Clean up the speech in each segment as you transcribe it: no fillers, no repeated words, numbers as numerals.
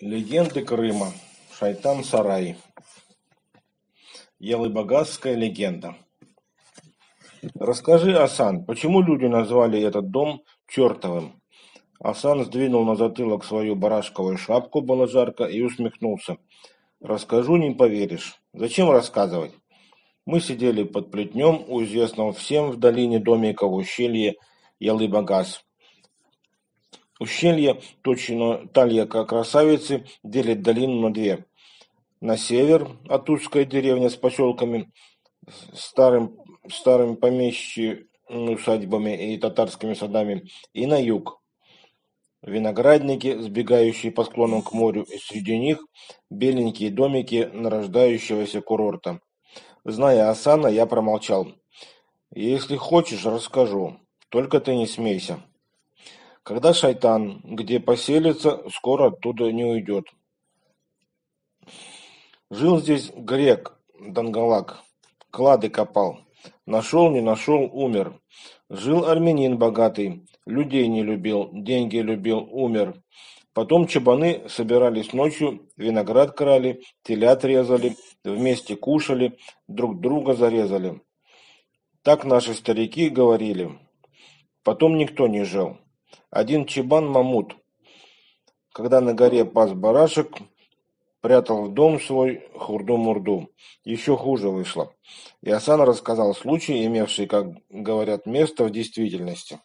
Легенды Крыма. Шайтан-Сарай. Ялы-Богазская легенда. Расскажи, Асан, почему люди назвали этот дом чертовым? Асан сдвинул на затылок свою барашковую шапку, было жарко, и усмехнулся. Расскажу, не поверишь. Зачем рассказывать? Мы сидели под плетнем у известного всем в долине домика в ущелье Ялы-Богаз. Ущелье, точно талья красавицы, делит долину на две. На север Атузская деревня с поселками, старыми помещичьими усадьбами и татарскими садами, и на юг виноградники, сбегающие по склонам к морю, и среди них беленькие домики нарождающегося курорта. Зная Асана, я промолчал. Если хочешь, расскажу, только ты не смейся. Когда шайтан, где поселится, скоро оттуда не уйдет. Жил здесь грек Дангалак, клады копал. Нашел, не нашел, умер. Жил армянин богатый, людей не любил, деньги любил, умер. Потом чабаны собирались ночью, виноград крали, телят резали, вместе кушали, друг друга зарезали. Так наши старики говорили. Потом никто не жил. Один чабан Мамут, когда на горе пас барашек, прятал в дом свой хурду-мурду. Еще хуже вышло. И Асан рассказал случай, имевший, как говорят, место в действительности.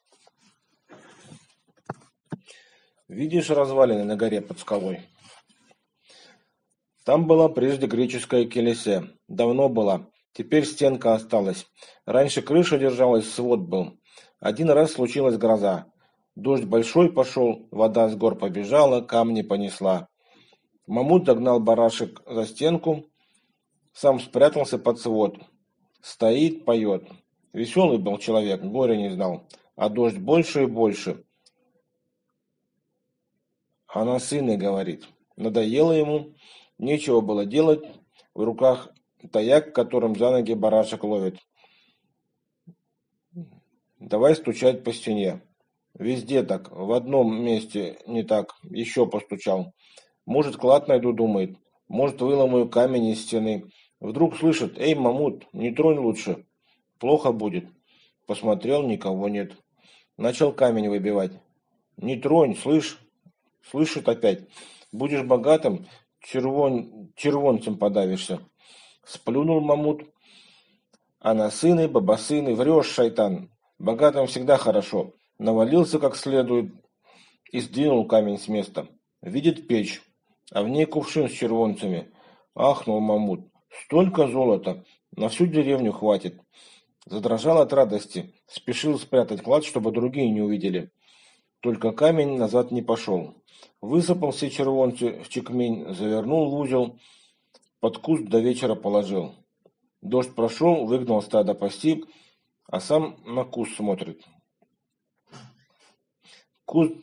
Видишь развалины на горе под скалой? Там была прежде греческая келисе. Давно была. Теперь стенка осталась. Раньше крыша держалась, свод был. Один раз случилась гроза. Дождь большой пошел, вода с гор побежала, камни понесла. Мамут догнал барашек за стенку, сам спрятался под свод. Стоит, поет. Веселый был человек, горя не знал. А дождь больше и больше. Она сыны говорит. Надоело ему, нечего было делать. В руках таяк, которым за ноги барашек ловит. Давай стучать по стене. Везде так, в одном месте не так, еще постучал. Может, клад найду, думает, может, выломаю камень из стены. Вдруг слышит: эй, Мамут, не тронь лучше, плохо будет. Посмотрел, никого нет. Начал камень выбивать. Не тронь, слышь, слышит опять. Будешь богатым, червонцем подавишься. Сплюнул Мамут. А на сыны, бабасыны, врешь, шайтан, богатым всегда хорошо. Навалился как следует и сдвинул камень с места. Видит печь, а в ней кувшин с червонцами. Ахнул Мамут. Столько золота, на всю деревню хватит. Задрожал от радости, спешил спрятать клад, чтобы другие не увидели. Только камень назад не пошел. Высыпал все червонцы в чекмень, завернул в узел, под куст до вечера положил. Дождь прошел, выгнал стадо пасти, а сам на куст смотрит. Куст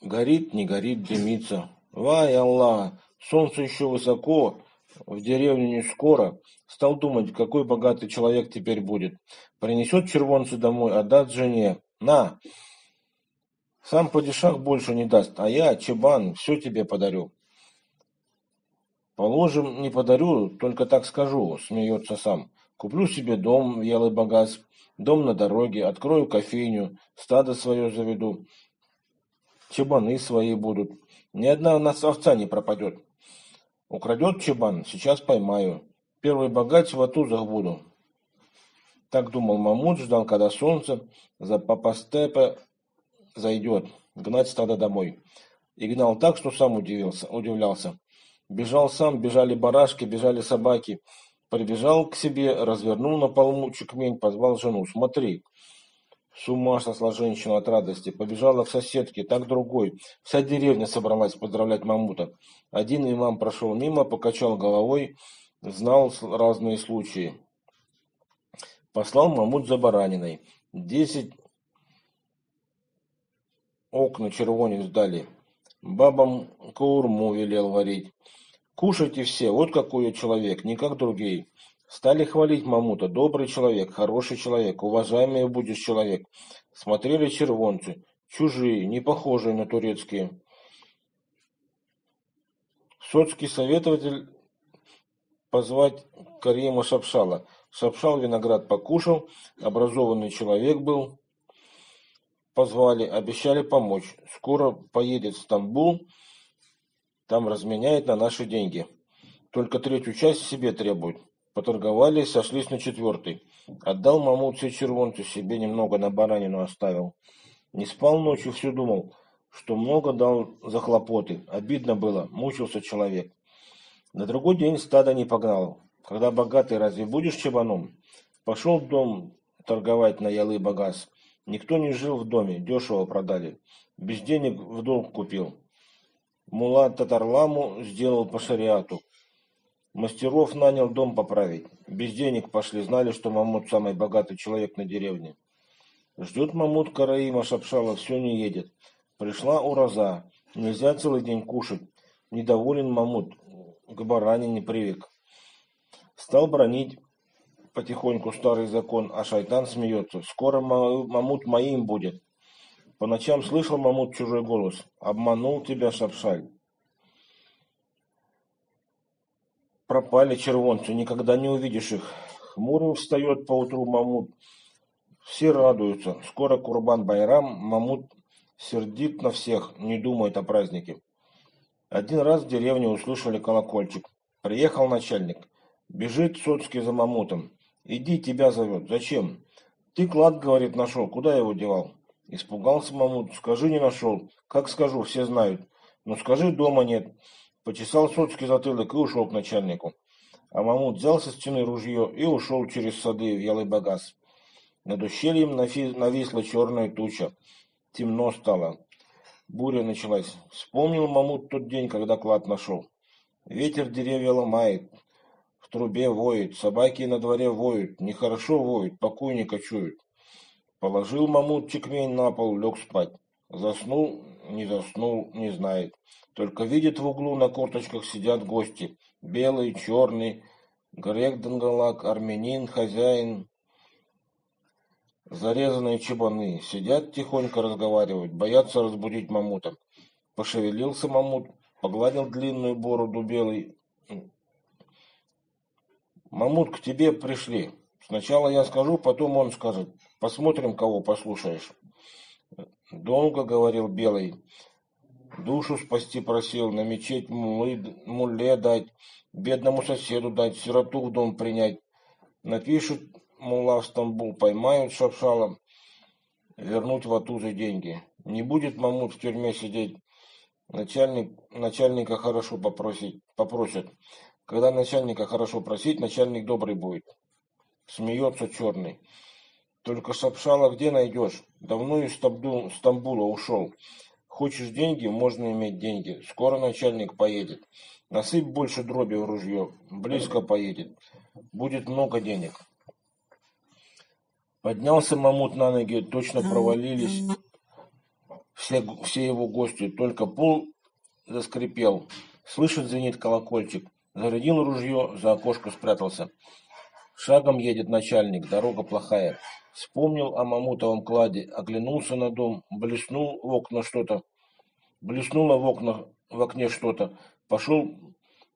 горит, не горит, дымится. Вай, Аллах, солнце еще высоко, в деревню не скоро. Стал думать, какой богатый человек теперь будет. Принесет червонцу домой, отдаст жене. На! Сам падишах больше не даст, а я, чабан, все тебе подарю. Положим, не подарю, только так скажу, смеется сам. Куплю себе дом в Ялы-Богаз, дом на дороге, открою кофейню, стадо свое заведу. Чабаны свои будут. Ни одна у нас овца не пропадет. Украдет чабан, сейчас поймаю. Первый богач в Атузах буду. Так думал Мамут, ждал, когда солнце за Папастепе зайдет. Гнать стадо домой. И гнал так, что сам удивлялся. Бежал сам, бежали барашки, бежали собаки. Прибежал к себе, развернул на полу чекмень, позвал жену. Смотри. С ума сошла женщина от радости. Побежала к соседке, так другой. Вся деревня собралась поздравлять Мамута. Один имам прошел мимо, покачал головой, знал разные случаи. Послал Мамут за бараниной. 10 окна червонец дали. Бабам каурму велел варить. Кушайте все, вот какой я человек, не как другие. Стали хвалить Мамута. Добрый человек, хороший человек, уважаемый будешь человек. Смотрели червонцы. Чужие, не похожие на турецкие. Сочский советователь позвать Карима Шапшала. Шапшал виноград покушал, образованный человек был. Позвали, обещали помочь. Скоро поедет в Стамбул, там разменяет на наши деньги. Только третью часть себе требует. Поторговали, сошлись на четвертый. Отдал Мамут все червонцы, себе немного на баранину оставил. Не спал ночью, все думал, что много дал за хлопоты. Обидно было, мучился человек. На другой день стадо не погнало. Когда богатый, разве будешь чабаном? Пошел в дом торговать на Ялы-Богаз. Никто не жил в доме, дешево продали. Без денег в долг купил. Мулла Татарламу сделал по шариату. Мастеров нанял дом поправить. Без денег пошли, знали, что Мамут самый богатый человек на деревне. Ждет Мамут Караима Шапшала, все не едет. Пришла ураза, нельзя целый день кушать. Недоволен Мамут, к баране не привык. Стал бранить потихоньку старый закон, а шайтан смеется. Скоро Мамут моим будет. По ночам слышал Мамут чужой голос. Обманул тебя, Шапшаль. Пропали червонцы, никогда не увидишь их. Хмурым встает поутру Мамут. Все радуются. Скоро Курбан-Байрам, Мамут сердит на всех, не думает о празднике. Один раз в деревне услышали колокольчик. Приехал начальник. Бежит Соцкий за Мамутом. Иди, тебя зовет. Зачем? Ты клад, говорит, нашел. Куда его девал? Испугался Мамут. Скажи, не нашел. Как скажу, все знают. Но скажи, дома нет. Почесал Соцкий затылок и ушел к начальнику. А Мамут взял со стены ружье и ушел через сады в Ялы-Богаз. Над ущельем нависла черная туча. Темно стало. Буря началась. Вспомнил Мамут тот день, когда клад нашел. Ветер деревья ломает. В трубе воет. Собаки на дворе воют. Нехорошо воют. Покойника чуют. Положил Мамут чекмень на пол, лег спать. Заснул, не знает. Только видит в углу на корточках сидят гости. Белый, черный, грек Дангалак, армянин, хозяин. Зарезанные чабаны сидят, тихонько разговаривают, боятся разбудить Мамута. Пошевелился Мамут, погладил длинную бороду белый. Мамут, к тебе пришли. Сначала я скажу, потом он скажет. Посмотрим, кого послушаешь. Долго говорил белый. Душу спасти просил, на мечеть мулле дать, бедному соседу дать, сироту в дом принять. Напишут мулла в Стамбул, поймают Шапшала, вернуть в Атузы деньги. Не будет Мамут в тюрьме сидеть, начальника хорошо попросят. Когда начальника хорошо просить, начальник добрый будет. Смеется черный. Только Шапшала где найдешь? Давно из Стамбула ушел. Хочешь деньги, можно иметь деньги. Скоро начальник поедет. Насыпь больше дроби в ружье. Близко поедет. Будет много денег. Поднялся Мамут на ноги. Точно провалились все его гости. Только пол заскрипел. Слышит, звенит колокольчик. Зарядил ружье, за окошко спрятался. Шагом едет начальник. Дорога плохая. Вспомнил о Мамутовом кладе, оглянулся на дом, блеснуло в окне что-то, пошел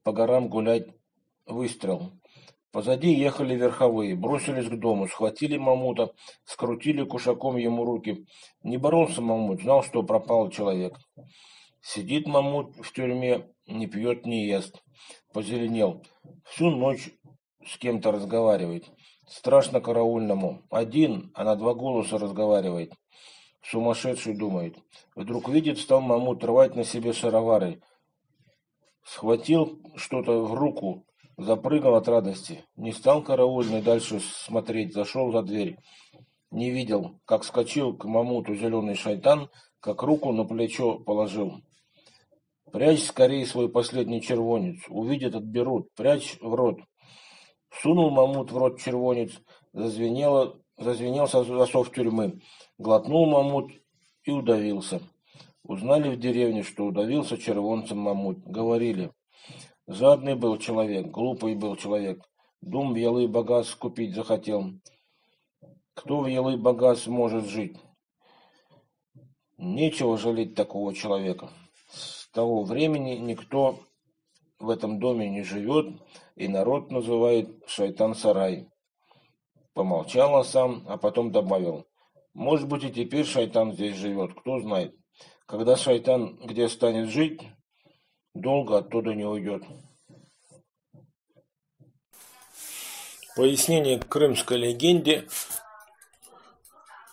по горам гулять, выстрел. Позади ехали верховые, бросились к дому, схватили Мамута, скрутили кушаком ему руки. Не боролся Мамут, знал, что пропал человек. Сидит Мамут в тюрьме, не пьет, не ест. Позеленел, всю ночь с кем-то разговаривает. Страшно караульному. Один, а на два голоса разговаривает. Сумасшедший, думает. Вдруг видит, стал Мамут рвать на себе шаровары. Схватил что-то в руку, запрыгал от радости. Не стал караульный дальше смотреть, зашел за дверь. Не видел, как скочил к Мамуту зеленый шайтан, как руку на плечо положил. Прячь скорее свой последний червонец. Увидят, отберут. Прячь в рот. Сунул Мамут в рот червонец, зазвенел засов тюрьмы. Глотнул Мамут и удавился. Узнали в деревне, что удавился червонцем Мамут. Говорили, жадный был человек, глупый был человек. Дом в Ялы-Богаз купить захотел. Кто в Ялы-Богаз может жить? Нечего жалеть такого человека. С того времени никто в этом доме не живет, и народ называет Шайтан-Сарай. Помолчал Асан, а потом добавил: может быть, и теперь Шайтан здесь живет, кто знает. Когда Шайтан где станет жить, долго оттуда не уйдет. Пояснение к крымской легенде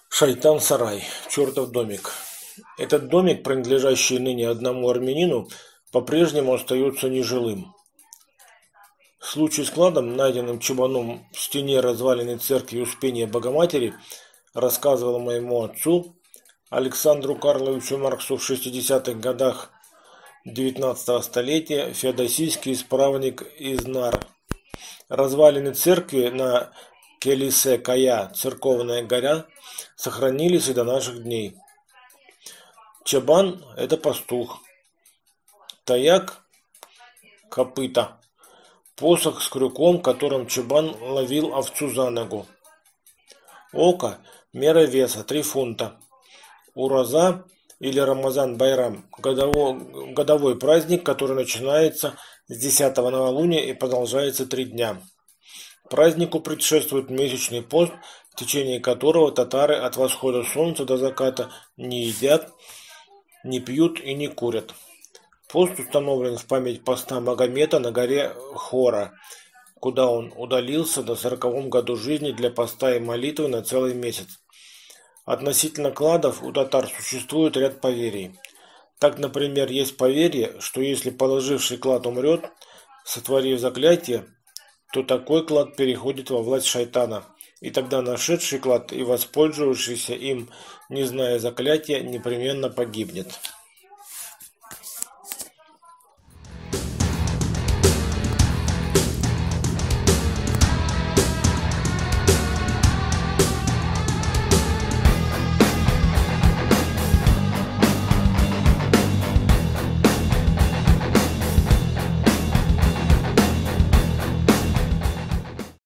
Шайтан-Сарай, чертов домик. Этот домик, принадлежащий ныне одному армянину, по-прежнему остается нежилым. Случай с кладом, найденным чабаном в стене разваленной церкви Успения Богоматери, рассказывал моему отцу, Александру Карловичу Марксу, в 60-х годах 19-го столетия феодосийский исправник из Нар. Развалины церкви на Келисе Кая, церковная горя, сохранились и до наших дней. Чабан – это пастух. Таяк – копыта. Посох с крюком, которым чабан ловил овцу за ногу. Око – мера веса, 3 фунта. Ураза или Рамазан-Байрам – годовой праздник, который начинается с 10-го новолуния и продолжается 3 дня. Празднику предшествует месячный пост, в течение которого татары от восхода солнца до заката не едят, не пьют и не курят. Пост установлен в память поста Магомета на горе Хора, куда он удалился на 40-м году жизни для поста и молитвы на целый месяц. Относительно кладов у татар существует ряд поверий. Так, например, есть поверье, что если положивший клад умрет, сотворив заклятие, то такой клад переходит во власть шайтана, и тогда нашедший клад и воспользовавшийся им, не зная заклятия, непременно погибнет.